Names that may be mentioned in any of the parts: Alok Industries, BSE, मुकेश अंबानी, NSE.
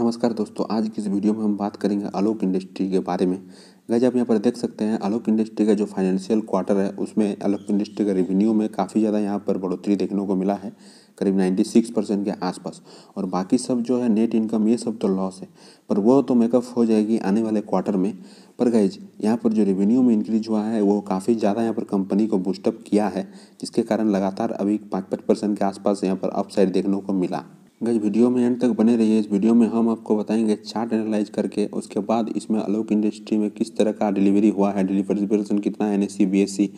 नमस्कार दोस्तों, आज की इस वीडियो में हम बात करेंगे आलोक इंडस्ट्री के बारे में। गाइस आप यहाँ पर देख सकते हैं आलोक इंडस्ट्री का जो फाइनेंशियल क्वार्टर है उसमें आलोक इंडस्ट्री का रेवेन्यू में काफ़ी ज़्यादा यहाँ पर बढ़ोतरी देखने को मिला है, करीब 96% के आसपास। और बाकी सब जो है नेट इनकम ये सब तो लॉस है, पर वो तो मेकअप हो जाएगी आने वाले क्वार्टर में। पर गाइज यहाँ पर जो रेवेन्यू में इंक्रीज हुआ है वो काफ़ी ज़्यादा यहाँ पर कंपनी को बूस्टअप किया है, जिसके कारण लगातार अभी 5% के आसपास यहाँ पर अपसाइड देखने को मिला। गाइस वीडियो में एंड तक बने रहिए। इस वीडियो में हम आपको बताएंगे चार्ट एनालाइज करके, उसके बाद इसमें आलोक इंडस्ट्री में किस तरह का डिलीवरी हुआ है, डिलीवरी परसेंट कितना है, NSE BSE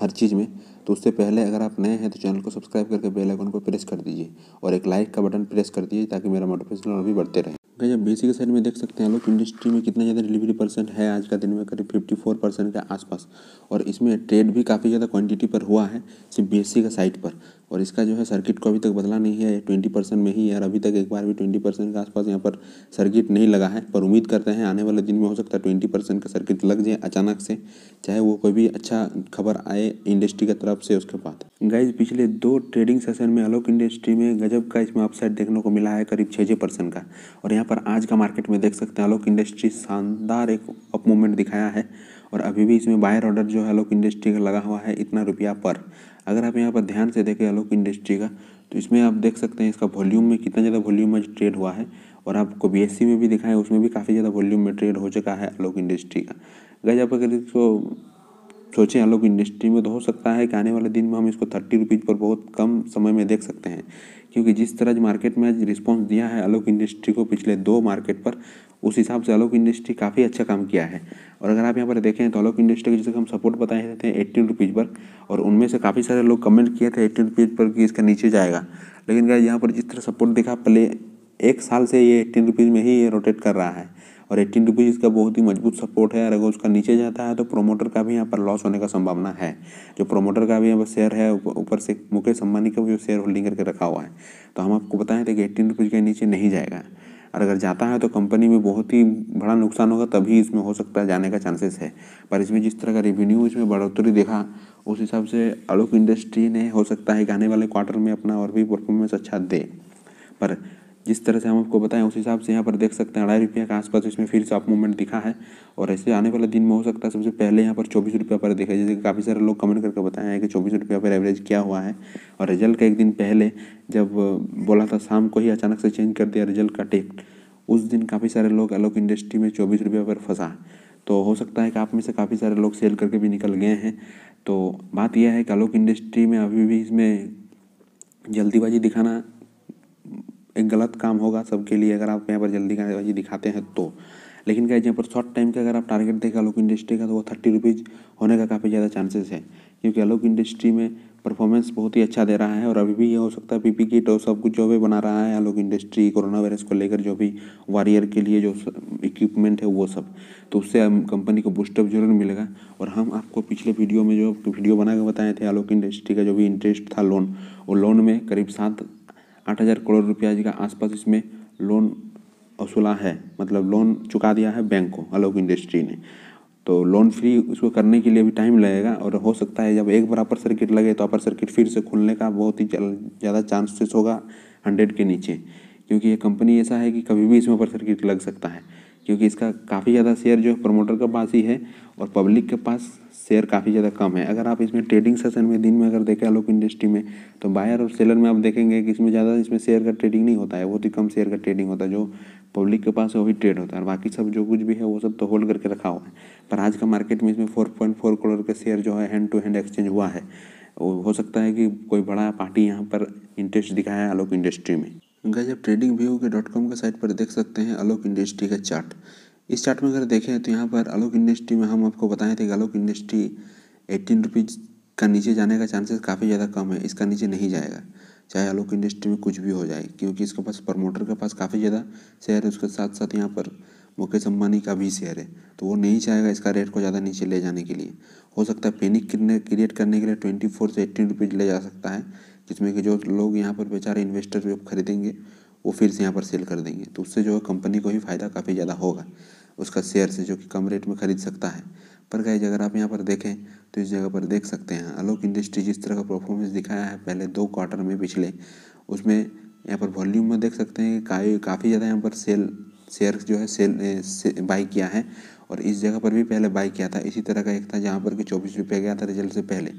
हर चीज़ में। तो उससे पहले अगर आप नए हैं तो चैनल को सब्सक्राइब करके बेल आइकन को प्रेस कर दीजिए और एक लाइक का बटन प्रेस कर दीजिए ताकि मेरा मोटिवेशन और भी बढ़ते रहे। गाइस आप BSE के साइड में देख सकते हैं आलोक इंडस्ट्री में कितना ज़्यादा डिलीवरी परसेंट है आज का दिन में, करीब 54% के आसपास। और इसमें ट्रेड भी काफ़ी ज़्यादा क्वांटिटी पर हुआ है सिर्फ BSE का साइट पर। और इसका जो है सर्किट को अभी तक बदला नहीं है, 20% में ही यार अभी तक एक बार भी 20% के आसपास यहाँ पर सर्किट नहीं लगा है। पर उम्मीद करते हैं आने वाले दिन में हो सकता है 20% का सर्किट लग जाए अचानक से, चाहे वो कोई भी अच्छा खबर आए इंडस्ट्री की तरफ से। उसके बाद गाइज पिछले 2 ट्रेडिंग सेशन में आलोक इंडस्ट्री में गजब का इसमें अपसाइड देखने को मिला है, करीब 6% का। और यहाँ पर आज का मार्केट में देख सकते हैं आलोक इंडस्ट्री शानदार एक अप मूवमेंट दिखाया है। और अभी भी इसमें बायर ऑर्डर जो है आलोक इंडस्ट्री का लगा हुआ है इतना रुपया पर। अगर आप यहाँ पर ध्यान से देखें आलोक इंडस्ट्री का, तो इसमें आप देख सकते हैं इसका वॉल्यूम में कितना ज़्यादा वॉल्यूम में ट्रेड हुआ है। और आपको BSE में भी दिखाया है, उसमें भी काफ़ी ज़्यादा वॉल्यूम में ट्रेड हो चुका है आलोक इंडस्ट्री का। गाइस आप अगर इसको सोचें आलोक इंडस्ट्री में, तो हो सकता है कि आने वाले दिन में हम इसको 30 रुपीज़ पर बहुत कम समय में देख सकते हैं, क्योंकि जिस तरह मार्केट में रिस्पॉन्स दिया है आलोक इंडस्ट्री को पिछले 2 मार्केट पर, उस हिसाब से आलोक इंडस्ट्री काफ़ी अच्छा काम किया है। और अगर आप यहाँ पर देखें तो आलोक इंडस्ट्री के जैसे हम सपोर्ट बताए थे 18 रुपीज़ पर, और उनमें से काफ़ी सारे लोग कमेंट किए थे 18 रुपीज़ पर कि इसका नीचे जाएगा। लेकिन गाइस यहाँ पर जिस तरह सपोर्ट देखा, पहले 1 साल से ये 18 रुपीज़ में ही ये रोटेट कर रहा है। और 18 रुपीज़ इसका बहुत ही मजबूत सपोर्ट है, और अगर उसका नीचे जाता है तो प्रोमोटर का भी यहाँ पर लॉस होने का संभावना है। जो प्रोमोटर का भी यहाँ पर शेयर है, ऊपर से मुकेश अंबानी का भी शेयर होल्डिंग करके रखा हुआ है, तो हम आपको बताएं थे कि 18 रुपीज़ के नीचे नहीं जाएगा। और अगर जाता है तो कंपनी में बहुत ही बड़ा नुकसान होगा, तभी इसमें हो सकता है जाने का चांसेस है। पर इसमें जिस तरह का रेवेन्यू इसमें बढ़ोतरी देखा, उस हिसाब से आलोक इंडस्ट्री ने हो सकता है कि आने वाले क्वार्टर में अपना और भी परफॉर्मेंस अच्छा दे। पर जिस तरह से हम आपको बताएं उस हिसाब से यहाँ पर देख सकते हैं 2.5 रुपये के आसपास इसमें फिर से अप मूवमेंट दिखा है। और ऐसे आने वाले दिन में हो सकता है सबसे पहले यहाँ पर 24 रुपये पर देखा, जैसे काफ़ी सारे लोग कमेंट करके बताए हैं कि 24 रुपये पर एवरेज क्या हुआ है। और रिजल्ट का एक दिन पहले जब बोला था शाम को ही अचानक से चेंज कर दिया रिजल्ट का टेक्ट, उस दिन काफ़ी सारे लोग आलोक इंडस्ट्री में 24 रुपये पर फंसा। तो हो सकता है कि आप में से काफ़ी सारे लोग सेल करके भी निकल गए हैं। तो बात यह है कि आलोक इंडस्ट्री में अभी भी इसमें जल्दीबाजी दिखाना एक गलत काम होगा सबके लिए, अगर आप यहाँ पर जल्दीबाजी दिखाते हैं तो। लेकिन गाइस यहाँ पर शॉर्ट टाइम का अगर आप टारगेट देखें आलोक इंडस्ट्री का, तो वो 30 रुपीज़ होने का काफ़ी ज़्यादा चांसेस है, क्योंकि आलोक इंडस्ट्री में परफॉर्मेंस बहुत ही अच्छा दे रहा है। और अभी भी ये हो सकता है पीपी किट और सब कुछ जो भी बना रहा है आलोक इंडस्ट्री, कोरोना वायरस को लेकर जो भी वॉरियर के लिए जो इक्विपमेंट है वो सब, तो उससे कंपनी को बूस्टअप जरूर मिलेगा। और हम आपको पिछले वीडियो में जो वीडियो बना के बताए थे आलोक इंडस्ट्री का जो भी इंटरेस्ट था लोन, वो लोन में करीब 7-8 हज़ार करोड़ रुपया के आसपास इसमें लोन वसूला है, मतलब लोन चुका दिया है बैंक को आलोक इंडस्ट्री ने। तो लोन फ्री उसको करने के लिए भी टाइम लगेगा, और हो सकता है जब एक बार अपर सर्किट लगे तो अपर सर्किट फिर से खुलने का बहुत ही ज़्यादा चांसेस होगा 100 के नीचे, क्योंकि ये कंपनी ऐसा है कि कभी भी इसमें अपर सर्किट लग सकता है, क्योंकि इसका काफ़ी ज़्यादा शेयर जो है प्रमोटर के पास ही है और पब्लिक के पास शेयर काफ़ी ज़्यादा कम है। अगर आप इसमें ट्रेडिंग सेशन में दिन में अगर देखें आलोक इंडस्ट्री में, तो बायर और सेलर में आप देखेंगे कि इसमें ज़्यादा इसमें शेयर का ट्रेडिंग नहीं होता है, बहुत ही कम शेयर का ट्रेडिंग होता है, जो पब्लिक के पास है वही ट्रेड होता है। और बाकी सब जो कुछ भी है वो सब तो होल्ड करके रखा हुआ है। पर आज का मार्केट में इसमें 4.4 करोड़ का शेयर जो है हैंड टू हैंड एक्सचेंज हुआ है। हो सकता है कि कोई बड़ा पार्टी यहाँ पर इंटरेस्ट दिखाया है आलोक इंडस्ट्री में। गाइस आप ट्रेडिंग व्यू के .com के साइट पर देख सकते हैं आलोक इंडस्ट्री का चार्ट। इस चार्ट में अगर देखें तो यहाँ पर आलोक इंडस्ट्री में हम आपको बताए थे कि आलोक इंडस्ट्री 18 रुपीज़ का नीचे जाने का चांसेस काफ़ी ज़्यादा कम है, इसका नीचे नहीं जाएगा चाहे आलोक इंडस्ट्री में कुछ भी हो जाए, क्योंकि इसके पास प्रमोटर के पास काफ़ी ज़्यादा शेयर है, उसके साथ साथ यहाँ पर मुकेश अंबानी का भी शेयर है, तो वो नहीं चाहेगा इसका रेट को ज़्यादा नीचे ले जाने के लिए। हो सकता है पैनिक क्रिएट करने के लिए 24 से 18 रुपीज़ ले जा सकता है, जिसमें कि जो लोग यहाँ पर बेचारे इन्वेस्टर जो खरीदेंगे वो फिर से यहाँ पर सेल कर देंगे, तो उससे जो है कंपनी को ही फ़ायदा काफ़ी ज़्यादा होगा उसका शेयर से, जो कि कम रेट में खरीद सकता है। पर गाइस अगर आप यहाँ पर देखें तो इस जगह पर देख सकते हैं आलोक इंडस्ट्री जिस तरह का परफॉर्मेंस दिखाया है पहले 2 क्वार्टर में पिछले, उसमें यहाँ पर वॉल्यूम में देख सकते हैं काफ़ी ज़्यादा यहाँ पर शेयर जो है बाई किया है, और इस जगह पर भी पहले बाई किया था। इसी तरह का एक था जहाँ पर कि 24 रुपये गया था रिजल्ट से पहले,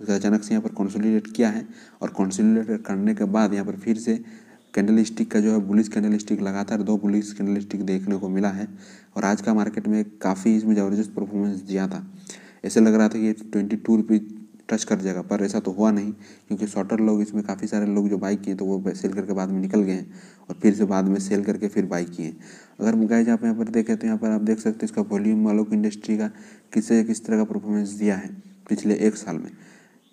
उसका अचानक से यहाँ पर कंसोलिडेट किया है, और कंसोलिडेट करने के बाद यहाँ पर फिर से कैंडल स्टिक का जो है बुलिश कैंडल स्टिक लगातार 2 बुलिश कैंडल स्टिक देखने को मिला है। और आज का मार्केट में काफ़ी इसमें जबरदस्त परफॉर्मेंस दिया था, ऐसे लग रहा था कि 22 रुपये टच कर जाएगा, पर ऐसा तो हुआ नहीं, क्योंकि शॉर्टर लोग इसमें काफ़ी सारे लोग जो बाई किए तो वो सेल करके बाद में निकल गए हैं, और फिर से बाद में सेल करके फिर बाई किए। अगर गाइस आप यहाँ पर देखें तो यहाँ पर आप देख सकते हैं इसका वॉल्यूम आलोक इंडस्ट्री का किससे किस तरह का परफॉर्मेंस दिया है पिछले एक साल में।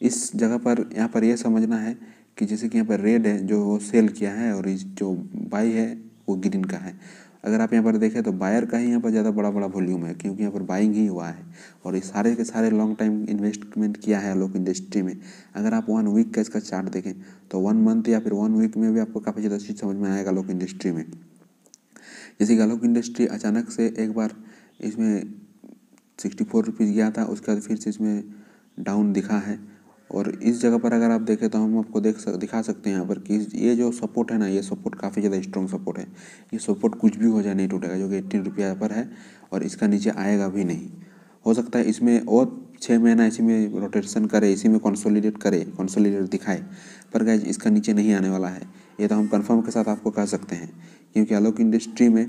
इस जगह पर यहाँ पर यह समझना है कि जैसे कि यहाँ पर रेड है जो वो सेल किया है, और इस जो बाई है वो ग्रीन का है। अगर आप यहाँ पर देखें तो बायर का ही यहाँ पर ज़्यादा बड़ा वॉल्यूम है, क्योंकि यहाँ पर बाइंग ही हुआ है, और ये सारे के सारे लॉन्ग टाइम इन्वेस्टमेंट किया है लोग इंडस्ट्री में। अगर आप 1 वीक का इसका चार्ट देखें तो 1 मंथ या फिर 1 वीक में भी आपको काफ़ी ज़्यादा चीज़ समझ में आएगा लोग इंडस्ट्री में। जैसे कि लोग इंडस्ट्री अचानक से एक बार इसमें 64 रुपीज़ गया था, उसके बाद फिर से इसमें डाउन दिखा है, और इस जगह पर अगर आप देखें तो हम आपको दिखा सकते हैं यहाँ पर कि ये जो सपोर्ट है ना, ये सपोर्ट काफ़ी ज़्यादा स्ट्रॉन्ग सपोर्ट है। ये सपोर्ट कुछ भी हो जाए नहीं टूटेगा, जो कि 18 रुपया पर है, और इसका नीचे आएगा भी नहीं। हो सकता है इसमें और 6 महीना इसी में रोटेशन करे, इसी में कंसोलिडेट दिखाए, पर गाइस इसका नीचे नहीं आने वाला है, ये तो हम कन्फर्म के साथ आपको कह सकते हैं। क्योंकि आलोक इंडस्ट्री में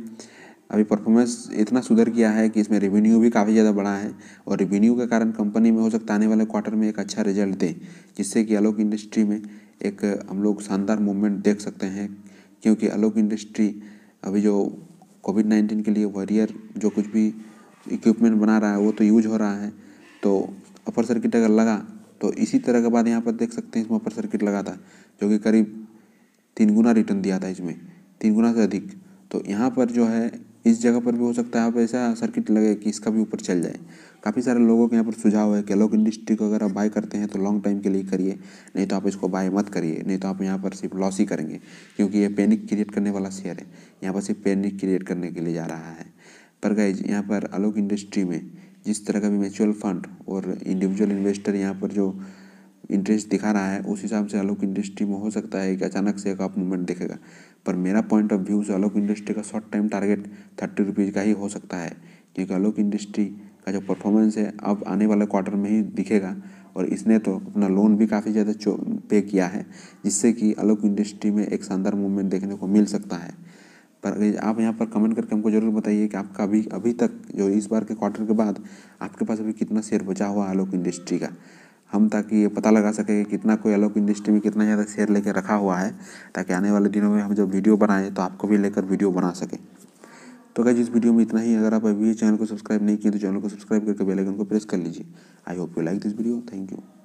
अभी परफॉर्मेंस इतना सुधर किया है कि इसमें रेवेन्यू भी काफ़ी ज़्यादा बढ़ा है, और रेवेन्यू के कारण कंपनी में हो सकता आने वाले क्वार्टर में एक अच्छा रिजल्ट दे, जिससे कि आलोक इंडस्ट्री में एक हम लोग शानदार मूवमेंट देख सकते हैं। क्योंकि आलोक इंडस्ट्री अभी जो कोविड-19 के लिए वॉरियर जो कुछ भी इक्विपमेंट बना रहा है वो तो यूज हो रहा है, तो अपर सर्किट अगर लगा तो इसी तरह के बाद यहाँ पर देख सकते हैं इसमें अपर सर्किट लगा था, जो कि करीब 3 गुना रिटर्न दिया था, इसमें 3 गुना से अधिक। तो यहाँ पर जो है इस जगह पर भी हो सकता है आप ऐसा सर्किट लगे कि इसका भी ऊपर चल जाए। काफ़ी सारे लोगों के यहाँ पर सुझाव है कि आलोक इंडस्ट्री को अगर आप बाय करते हैं तो लॉन्ग टाइम के लिए करिए, नहीं तो आप इसको बाय मत करिए, नहीं तो आप यहाँ पर सिर्फ लॉस ही करेंगे, क्योंकि ये पैनिक क्रिएट करने वाला शेयर है, यहाँ पर सिर्फ पैनिक क्रिएट करने के लिए जा रहा है। पर गाइस यहाँ पर आलोक इंडस्ट्री में जिस तरह का भी म्यूचुअल फंड और इंडिविजुअल इन्वेस्टर यहाँ पर जो इंटरेस्ट दिखा रहा है, उस हिसाब से आलोक इंडस्ट्री में हो सकता है कि अचानक से एक अप मूवमेंट दिखेगा। पर मेरा पॉइंट ऑफ व्यू से आलोक इंडस्ट्री का शॉर्ट टाइम टारगेट 30 रुपीज़ का ही हो सकता है, क्योंकि आलोक इंडस्ट्री का जो परफॉर्मेंस है अब आने वाले क्वार्टर में ही दिखेगा, और इसने तो अपना लोन भी काफ़ी ज़्यादा पे किया है, जिससे कि आलोक इंडस्ट्री में एक शानदार मूवमेंट देखने को मिल सकता है। पर आप यहाँ पर कमेंट करके हमको जरूर बताइए कि आपका अभी तक जो इस बार के क्वार्टर के बाद आपके पास अभी कितना शेयर बचा हुआ है आलोक इंडस्ट्री का, हम ताकि ये पता लगा सके कि कितना कोई आलोक इंडस्ट्री में कितना ज़्यादा शेयर लेकर रखा हुआ है, ताकि आने वाले दिनों में हम जब वीडियो बनाएं तो आपको भी लेकर वीडियो बना सकें। तो गाइस इस वीडियो में इतना ही। अगर आप अभी चैनल को सब्सक्राइब नहीं किए तो चैनल को सब्सक्राइब करके बेल आइकन को प्रेस कर लीजिए। I hope you like this video. Thank you.